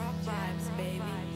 rock vibes, baby.